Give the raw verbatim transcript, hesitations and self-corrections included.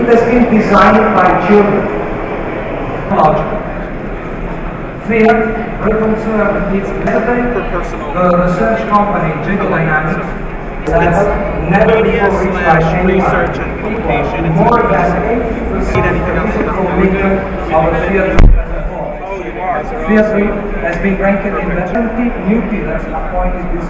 It has been designed by children. Fear, reconcile, its method, the research company Jiggle Dynamics has never before reached by research and communication. More than eighty percent of the physical victim of fear has been ranked in the twenty new pillars appointed this